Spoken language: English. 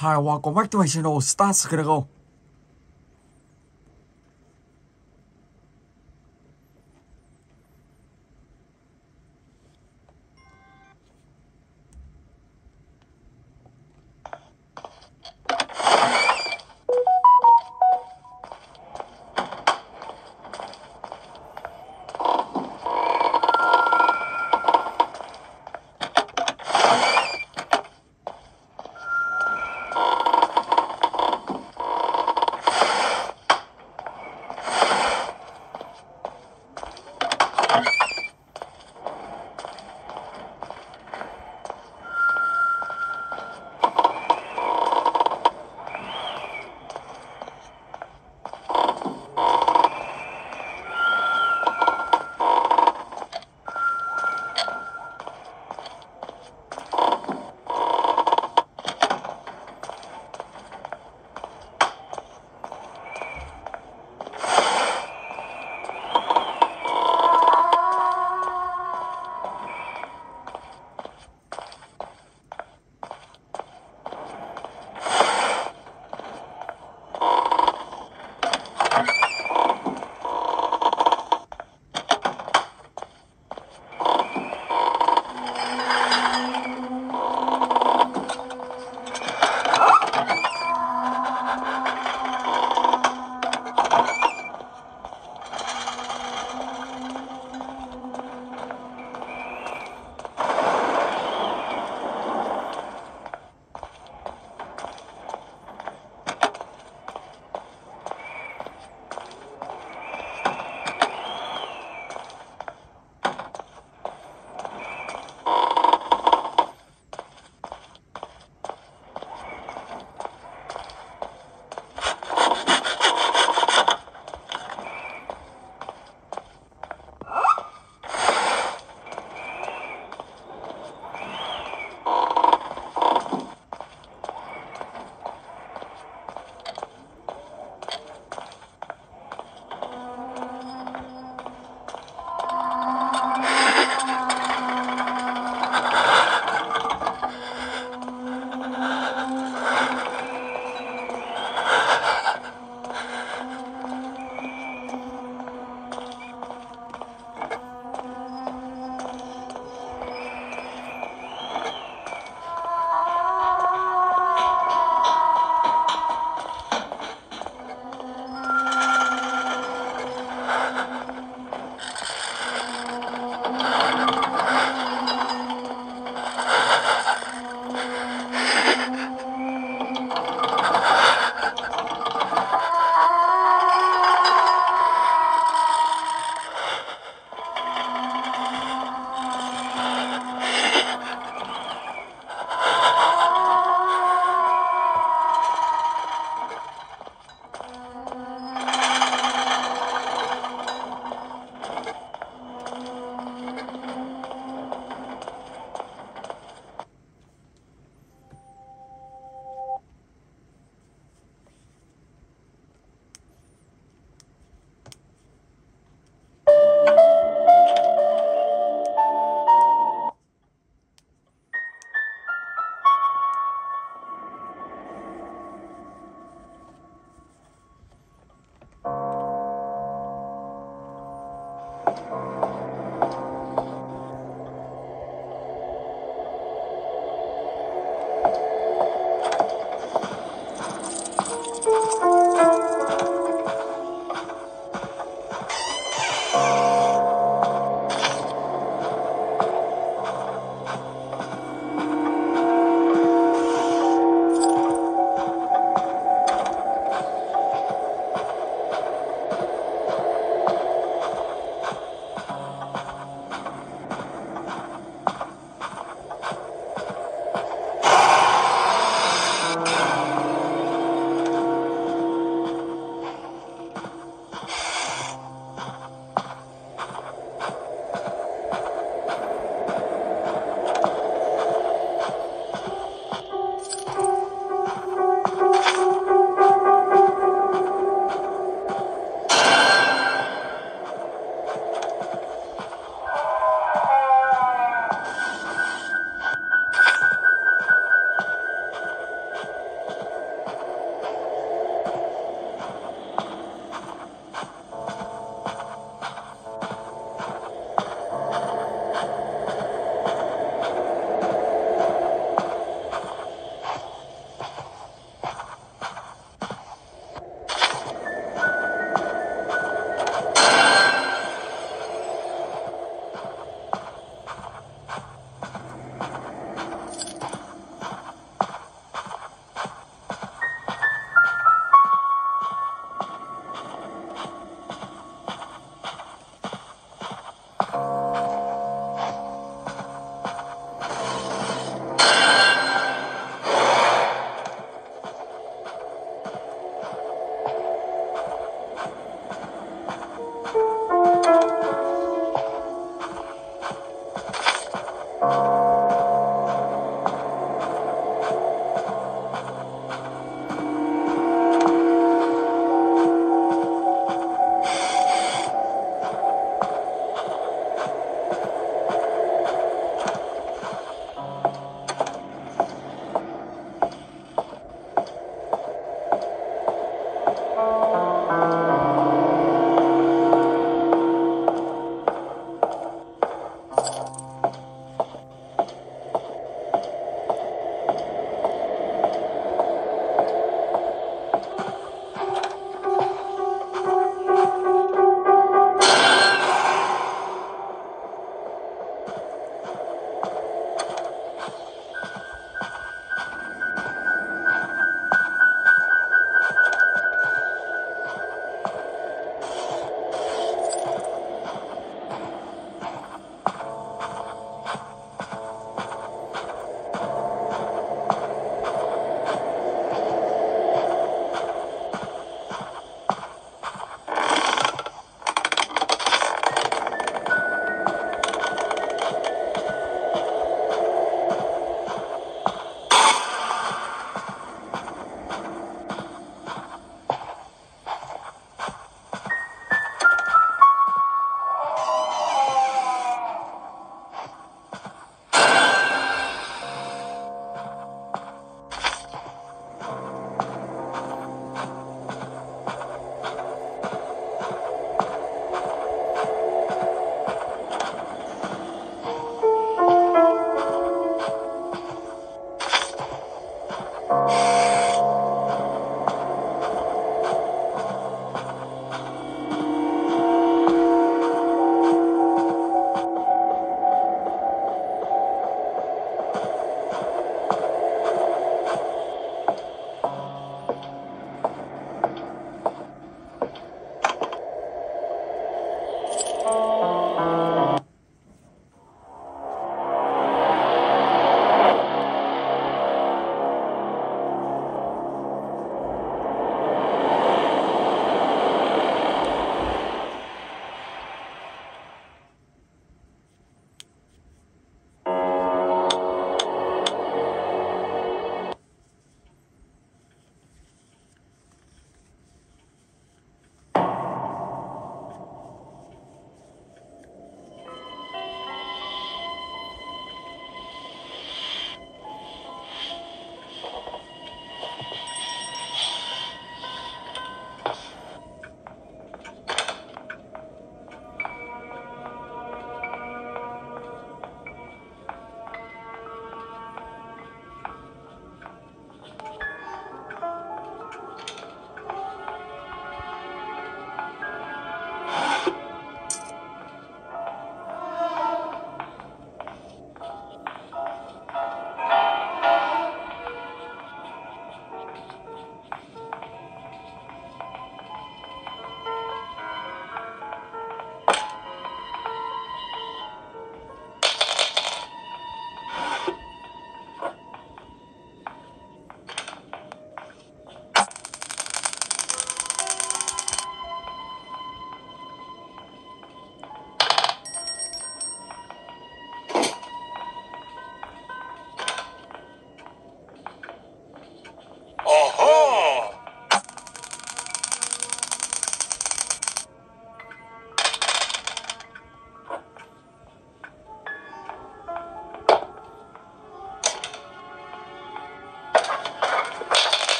Hi, welcome back to my channel, Stats Critical.